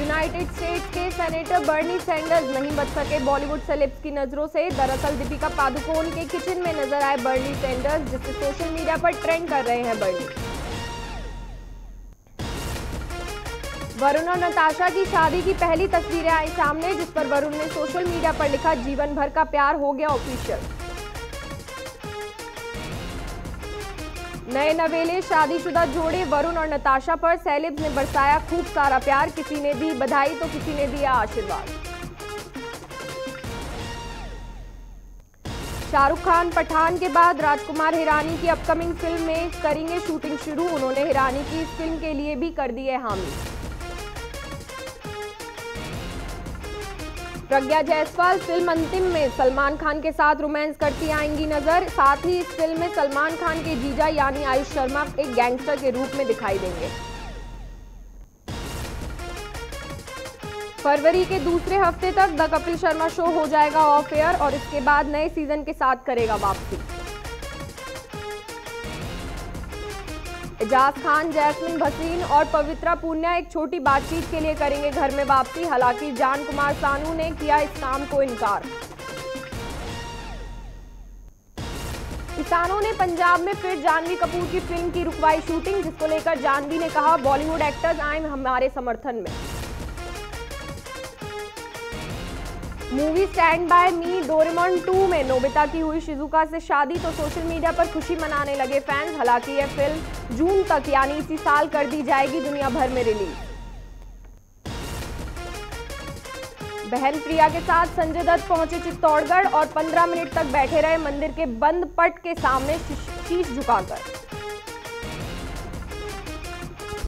United States के senator Bernie Sanders नहीं बच सके बॉलीवुड सेलेब्स की नजरों से। दरअसल दीपिका पादुकोण के किचन में नजर आए बर्नी सैंडर्स, जिससे सोशल मीडिया पर ट्रेंड कर रहे हैं बर्नी। वरुण और नताशा की शादी की पहली तस्वीरें आई सामने, जिस पर वरुण ने सोशल मीडिया पर लिखा, जीवन भर का प्यार हो गया ऑफिशियल। नए नवेले शादीशुदा जोड़े वरुण और नताशा पर सेलेब्स ने बरसाया खूब सारा प्यार, किसी ने दी बधाई तो किसी ने दिया आशीर्वाद। शाहरुख खान पठान के बाद राजकुमार हिरानी की अपकमिंग फिल्म में करेंगे शूटिंग शुरू, उन्होंने हिरानी की इस फिल्म के लिए भी कर दी है हामी। प्रज्ञा जायसवाल फिल्म अंतिम में सलमान खान के साथ रोमांस करती आएंगी नजर, साथ ही इस फिल्म में सलमान खान के जीजा यानी आयुष शर्मा एक गैंगस्टर के रूप में दिखाई देंगे। फरवरी के दूसरे हफ्ते तक द कपिल शर्मा शो हो जाएगा ऑफ एयर और इसके बाद नए सीजन के साथ करेगा वापसी। एजाज खान, जैस्मिन भसीन और पवित्रा पुनिया एक छोटी बातचीत के लिए करेंगे घर में वापसी, हालांकि जान कुमार सानू ने किया इस काम को इनकार। किसानों ने पंजाब में फिर जानवी कपूर की फिल्म की रुकवाई शूटिंग, जिसको लेकर जानवी ने कहा, बॉलीवुड एक्टर्स आए हमारे समर्थन में। Movie stand by me Doraemon 2 में नोबिता की हुई शिजुका से शादी, तो सोशल मीडिया पर खुशी मनाने लगे फैंस, हालांकि यह फिल्म जून तक यानी इसी साल कर दी जाएगी दुनिया भर में रिलीज। बहन प्रिया के साथ संजय दत्त पहुंचे चित्तौड़गढ़ और 15 मिनट तक बैठे रहे मंदिर के बंद पट के सामने शीश झुकाकर।